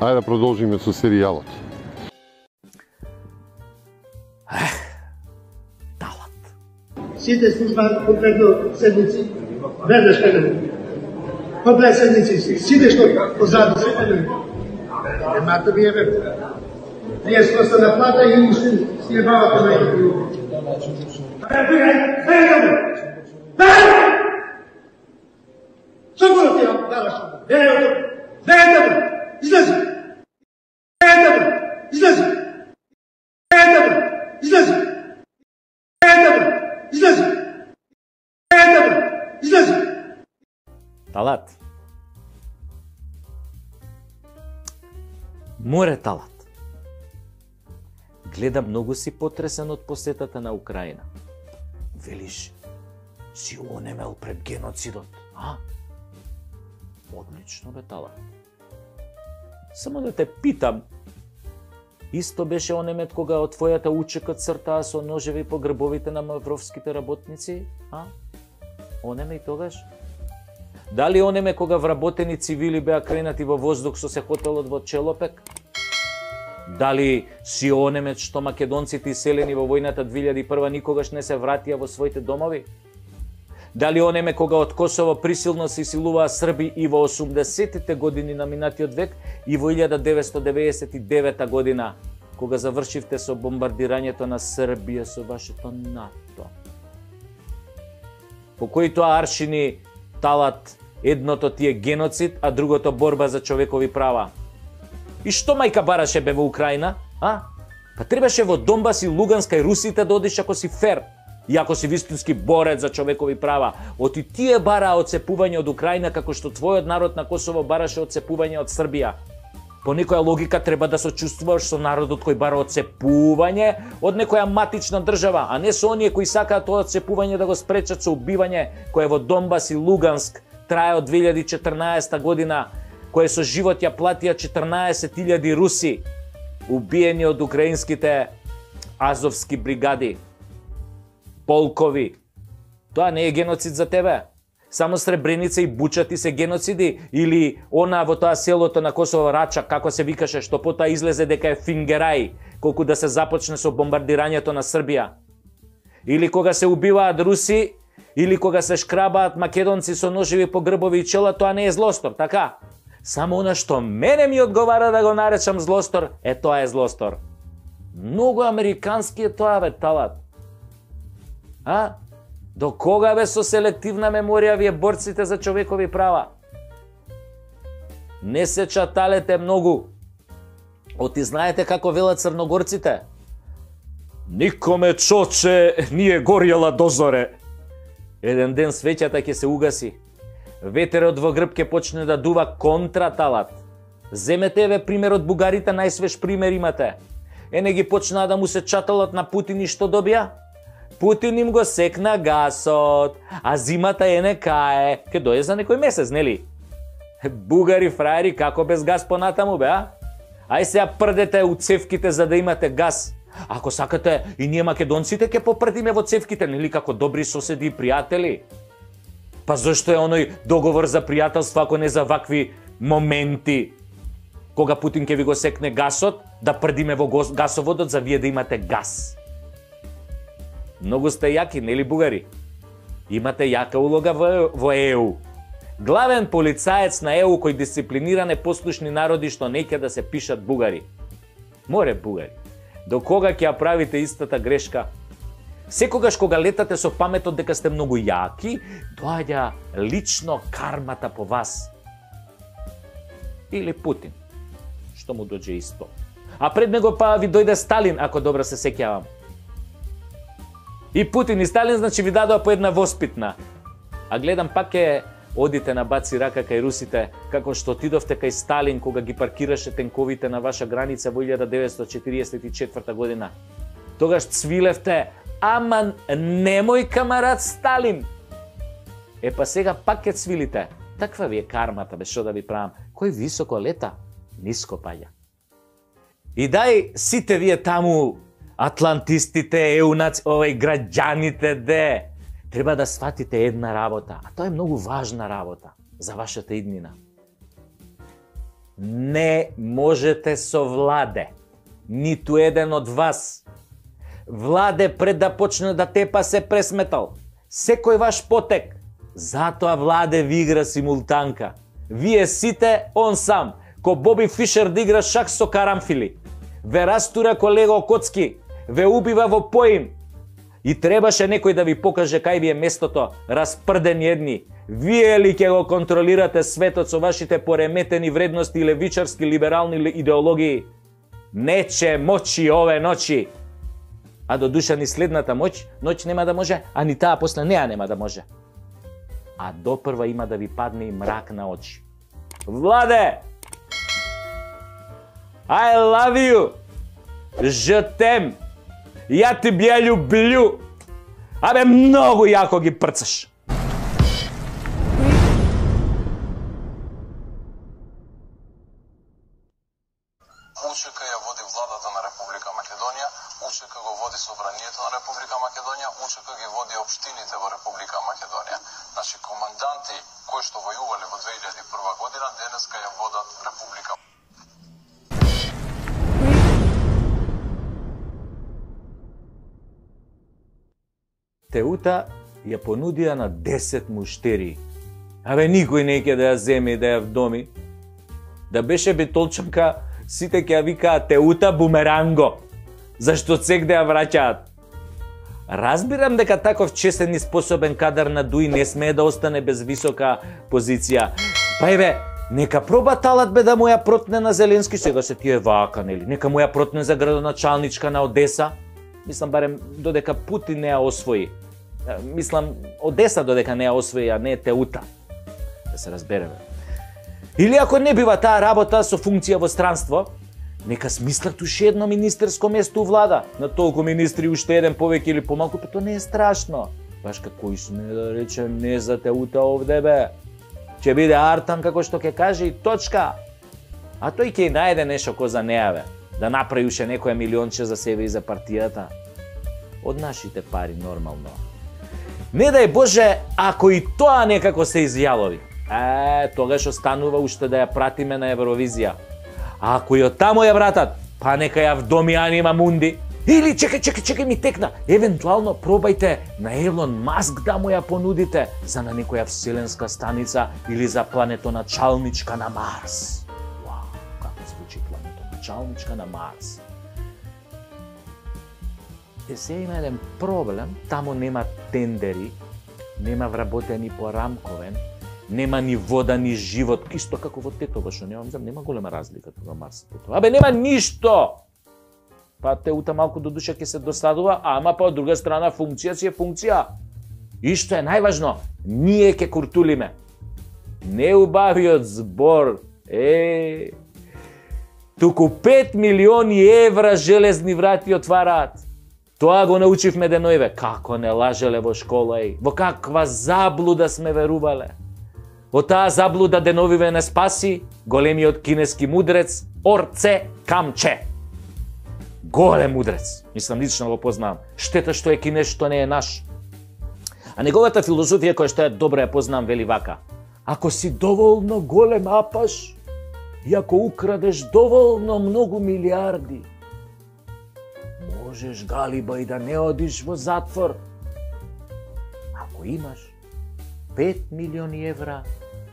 Ајде да продолжиме со серијалот. Талат. Сите служба конкретно седници, веднаш педали. Поглед седници, сите што позади се педали. Немато ми е вепта. Ние сме се наплата и им си е бавата на ехи. Талат. Море талат. Гледам, многу си потресен од посетата на Украина. Велиш, си онемел пред геноцидот, а? Одлично бе, талат. Само да те питам, исто беше онемет кога од твојата учекот цртаа со ножеви по грбовите на мавровските работници, а? Онеме и тогаш? Дали онеме кога вработени цивили беа кренати во воздух со се хотелот во Челопек? Дали си онемет што македонците иселени во војната 2001 никогаш не се вратија во своите домови? Дали онеме кога од Косово присилно се силуваа Срби и во 80-тите години на минатиот век и во 1999 година, кога завршивте со бомбардирањето на Србија со вашето НАТО? По кои тоа аршини, талат, едното ти е геноцид, а другото борба за човекови права? И што мајка бараше бе во Украина, а? Па требаше во Донбас и Луганска и Русите да одиш ако си фер, и ако си вистински борец за човекови права. Оти тие бараа одцепување од Украина како што твојот народ на Косово бараше одцепување од Србија. По некоја логика треба да сочувствуваш со народот кој бара одцепување од некоја матична држава, а не со оние кои сакаат тоа одцепување да го спречат со убивање кое во Донбас и Луганск трае од 2014 година, кое со живот ја платија 14.000 руси, убиени од украинските азовски бригади, полкови. Тоа не е геноцид за тебе? Само Сребреница и Буча ти се геноциди? Или она во тоа селото на Косово, Рачак, како се викаше, што потоа излезе дека е фингерај, колку да се започне со бомбардирањето на Србија? Или кога се убиваат руси, или кога се шкрабаат македонци со ножеви по грбови и чела, тоа не е злостор, така? Само она што мене ми одговара да го наречам злостор, е тоа е злостор. Многу американски е тоа бе, талат. А? До кога бе со селективна меморија вие борците за човекови права? Не се чаталете многу. Оти знаете како велат црногорците? Никоме чоче ние горјела дозоре. Еден ден свеќата ќе се угаси. Ветерот во грб ќе почне да дува контра, талат. Земете еве пример од бугарите, најсвеж пример имате. Ене ги почнаа да му се чаталат на Путин и што добија? Путин им го секна гасот, а зимата ене кае. Ке дојде за некој месец, нели? Бугари фраери, како без газ понатаму бе, а? Ај се ја прдете у цевките за да имате газ. Ако сакате, и ние македонците ќе попрдиме во цевките, нели, како добри соседи и пријатели? Па зошто е оној договор за пријателство ако не за вакви моменти? Кога Путин ќе ви го секне гасот, да прдиме во гасоводот за вие да имате газ. Многу сте јаки, нели, бугари? Имате јака улога во ЕУ. Главен полицаец на ЕУ кој дисциплинира непослушни народи што не ќе да се пишат бугари. Море, бугари, до кога ќе ја правите истата грешка? Секогаш кога летате со паметот дека сте многу јаки, доаѓа лично кармата по вас. Или Путин, што му дојде исто. А пред него па ви дојде Сталин, ако добро се сеќавам. И Путин и Сталин, значи, ви дадоа по една воспитна. А гледам пак ќе одите на баци рака кај русите, како што отидовте кај Сталин кога ги паркираше тенковите на ваша граница во 1944 година. Тогаш цвилевте, аман, немој камарат Сталин. Е, па сега пак ќе цвилите. Таква ви е кармата, бе, што да ви правам. Кој високо лета, ниско паѓа. И дај сите вие таму, атлантистите, граѓаните, де, треба да сватите една работа. А тоа е многу важна работа за вашата иднина. не можете со владе, ниту еден од вас. Владе пред да почне да тепа се пресметал. Секој ваш потек. Затоа Владе ви игра симултанка. Вие сите, он сам, ко Боби Фишер да игра шах со карамфили. Ве растура ко лего коцки, ве убива во поим. И требаше некој да ви покаже кај ви е местото, распрдени едни. Вие ли ќе го контролирате светот со вашите пореметени вредности и левичарски либерални идеологии? Нече мочи ове ночи. А до душа ни следната ноќ нема да може, а ни таа после неа нема да може. А допрва има да ви падне и мрак на очи. Владе! I love you! Жетем! Ја ти бија люблю! Абе, многу јако ги прцаш! УЧК ја води владата на Република Македонија, УЧК го води собранието на Република Македонија, УЧК ги води општините во Република Македонија. Наши команданти кои што војувале во 2001 година денеска ја водат Република. Теута ја понудија на 10 муштери. Абе никој не ќе да ја земе и да ја вдоми. Да беше бетолчанка, сите ќе ја викаат Теута бумеранго, зашто цегде ја враќаат. Разбирам дека таков чесен и способен кадар на Дуи не смее да остане без висока позиција. Па еве, нека проба талат бе да му ја протне на Зеленски, сега се тие вака, нели? Нека му ја протне за градоначалничка на Одеса. Мислам, барем, додека Путин не ја освои. Мислам, Одеса додека не ја освои, а не Теута. Да се разбереме. Или ако не бива таа работа со функција во странство, нека смислат уште едно министерско место у влада. На толку министри уште еден повеќе или помалку, па тоа не е страшно. Баш како и сме да речем не за Теута овде бе. Ќе биде Артан како што ќе каже и точка. А тој ќе и најде нешто ко за неа бе. Да направи уште некоја милионче за себе и за партијата. Од нашите пари нормално. Не дај Боже, ако и тоа некако се изјалови. Тогаш останува уште да ја пратиме на Евровизија. А ако и од тамо ја вратат, па нека ја вдоми анима мунди. Или чекај ми текна. Евентуално пробајте на Елон Маск да му ја понудите за на некоја вселенска станица или за планетоначалничка на Марс. Вау, како звучи планетоначалничка на Марс. Се има еден проблем, тамо нема тендери, нема вработени порамковен, нема ни вода, ни живот, исто како во Тетова, што нема голема разлика во Марс и Тетова. Абе, нема ништо! Па Теута малку до душа ќе се досадува, ама па од друга страна функција си е функција. И што е најважно, ние ќе куртулиме. Неубавиот збор, туку 5 милиони евра железни врати отвараат. Тоа го научивме денојве, како не лажеле во школа и во каква заблуда сме верувале. Во таа заблуда деновиве не спаси големиот кинески мудрец Орце Камче. Голем мудрец. Мислам, лично го познавам. Штета што е кинес, што не е наш. А неговата филозофија која што ја добро ја познавам вели вака. Ако си доволно голем апаш, и ако украдеш доволно многу милиарди, можеш галиба и да не одиш во затвор. Ако имаш 5 милиони евра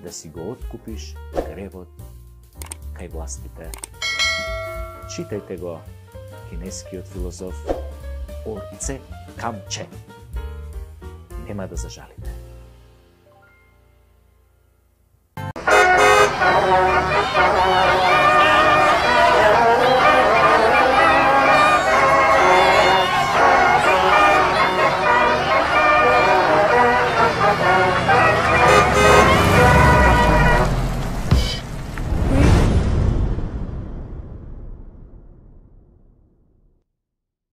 да си го откупиш гревот кај властите. Читајте го, кинескиот филозоф Орце Камче. Нема да зажалите.